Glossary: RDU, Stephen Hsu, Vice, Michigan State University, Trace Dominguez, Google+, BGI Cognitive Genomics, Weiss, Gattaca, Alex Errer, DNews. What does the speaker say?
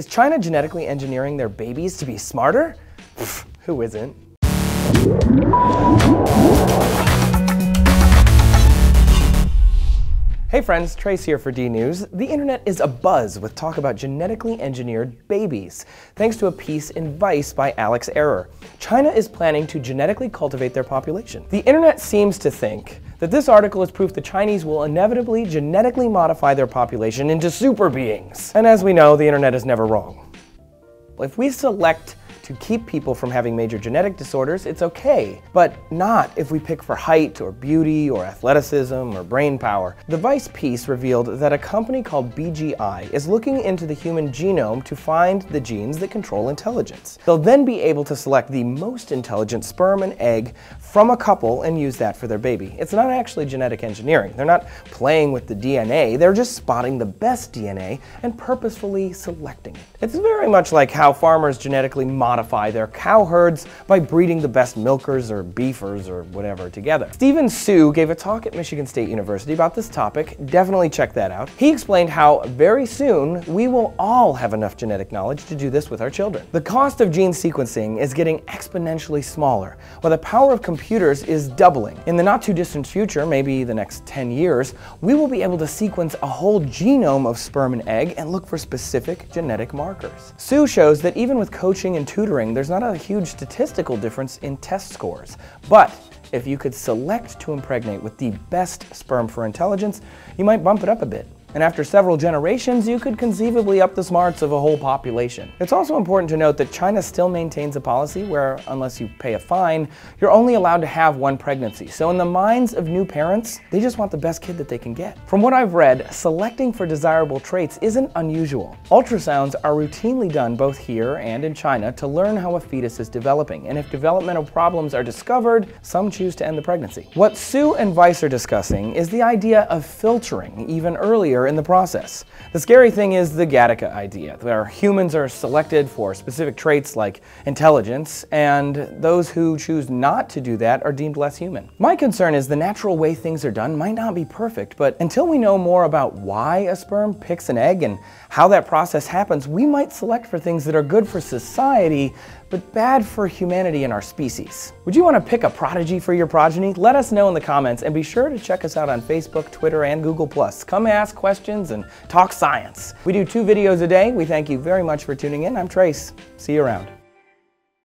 Is China genetically engineering their babies to be smarter? Pfft, who isn't? Hey friends, Trace here for DNews. The internet is abuzz with talk about genetically engineered babies, thanks to a piece in Vice by Alex Errer. China is planning to genetically cultivate their population. The internet seems to think that this article is proof the Chinese will inevitably genetically modify their population into super beings. And as we know, the internet is never wrong. If we select to keep people from having major genetic disorders, it's okay, but not if we pick for height or beauty or athleticism or brain power. The Vice piece revealed that a company called BGI is looking into the human genome to find the genes that control intelligence. They'll then be able to select the most intelligent sperm and egg from a couple and use that for their baby. It's not actually genetic engineering. They're not playing with the DNA, they're just spotting the best DNA and purposefully selecting it. It's very much like how farmers genetically modify their cow herds by breeding the best milkers or beefers or whatever together. Stephen Hsu gave a talk at Michigan State University about this topic. Definitely check that out. He explained how very soon we will all have enough genetic knowledge to do this with our children. The cost of gene sequencing is getting exponentially smaller, while the power of computers is doubling. In the not too distant future, maybe the next 10 years, we will be able to sequence a whole genome of sperm and egg and look for specific genetic markers. Hsu shows that even with coaching and tutoring, there's not a huge statistical difference in test scores, but if you could select to impregnate with the best sperm for intelligence, you might bump it up a bit. And after several generations, you could conceivably up the smarts of a whole population. It's also important to note that China still maintains a policy where, unless you pay a fine, you're only allowed to have one pregnancy. So in the minds of new parents, they just want the best kid that they can get. From what I've read, selecting for desirable traits isn't unusual. Ultrasounds are routinely done both here and in China to learn how a fetus is developing, and if developmental problems are discovered, some choose to end the pregnancy. What Hsu and Weiss are discussing is the idea of filtering even earlier in the process. The scary thing is the Gattaca idea, where humans are selected for specific traits like intelligence, and those who choose not to do that are deemed less human. My concern is the natural way things are done might not be perfect, but until we know more about why a sperm picks an egg and how that process happens, we might select for things that are good for society, but bad for humanity and our species. Would you want to pick a prodigy for your progeny? Let us know in the comments, and be sure to check us out on Facebook, Twitter, and Google+. Come ask questions and talk science. We do 2 videos a day. We thank you very much for tuning in. I'm Trace. See you around.